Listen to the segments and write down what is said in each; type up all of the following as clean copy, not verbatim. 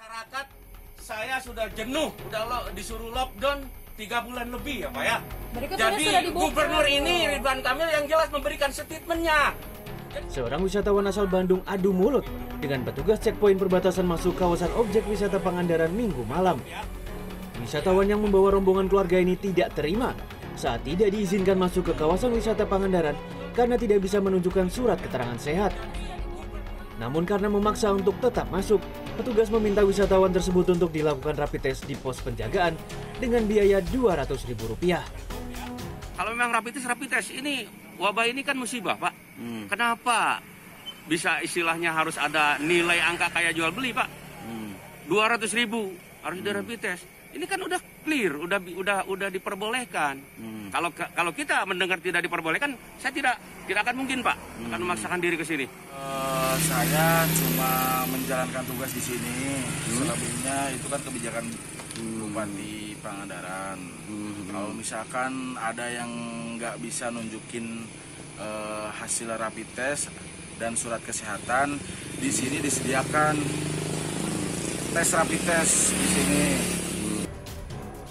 Masyarakat saya sudah jenuh, udah disuruh lockdown 3 bulan lebih ya Pak ya. Jadi gubernur ini Ridwan Kamil yang jelas memberikan statementnya. Seorang wisatawan asal Bandung adu mulut dengan petugas checkpoint perbatasan masuk kawasan objek wisata Pangandaran Minggu malam. Wisatawan yang membawa rombongan keluarga ini tidak terima saat tidak diizinkan masuk ke kawasan wisata Pangandaran karena tidak bisa menunjukkan surat keterangan sehat. Namun karena memaksa untuk tetap masuk, petugas meminta wisatawan tersebut untuk dilakukan rapid test di pos penjagaan dengan biaya Rp200.000. Kalau memang rapid test ini, wabah ini kan musibah Pak. Kenapa bisa istilahnya harus ada nilai angka kayak jual beli Pak? 200.000 harus di rapid test. Ini kan udah clear, udah diperbolehkan. Kalau kita mendengar tidak diperbolehkan, saya tidak akan mungkin Pak, akan memaksakan diri ke sini. Saya cuma menjalankan tugas di sini. Selebihnya itu kan kebijakan Bupati Pangandaran. Kalau misalkan ada yang nggak bisa nunjukin hasil rapid test dan surat kesehatan, di sini disediakan tes rapid test di sini.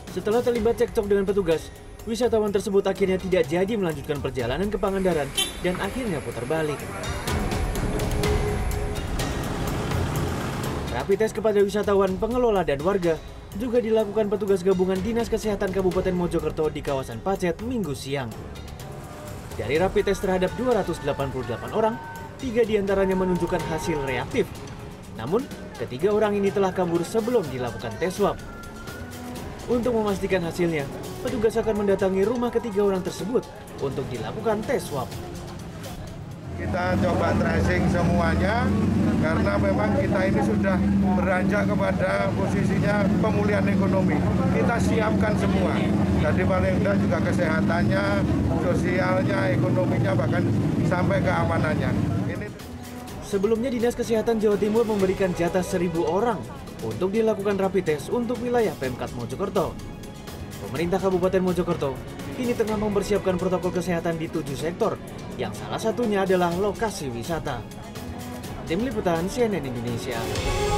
Setelah terlibat cekcok dengan petugas, wisatawan tersebut akhirnya tidak jadi melanjutkan perjalanan ke Pangandaran dan akhirnya putar balik. Rapid tes kepada wisatawan, pengelola, dan warga juga dilakukan petugas gabungan Dinas Kesehatan Kabupaten Mojokerto di kawasan Pacet Minggu siang. Dari rapid tes terhadap 288 orang, 3 diantaranya menunjukkan hasil reaktif. Namun, ketiga orang ini telah kabur sebelum dilakukan tes swab. Untuk memastikan hasilnya, petugas akan mendatangi rumah ketiga orang tersebut untuk dilakukan tes swab. Kita coba tracing semuanya, karena memang kita ini sudah beranjak kepada posisinya pemulihan ekonomi. Kita siapkan semua, jadi paling tidak juga kesehatannya, sosialnya, ekonominya, bahkan sampai keamanannya. Sebelumnya Dinas Kesehatan Jawa Timur memberikan jatah 1.000 orang untuk dilakukan rapid test untuk wilayah Pemkab Mojokerto. Pemerintah Kabupaten Mojokerto kini tengah mempersiapkan protokol kesehatan di 7 sektor, yang salah satunya adalah lokasi wisata. Tim Liputan CNN Indonesia.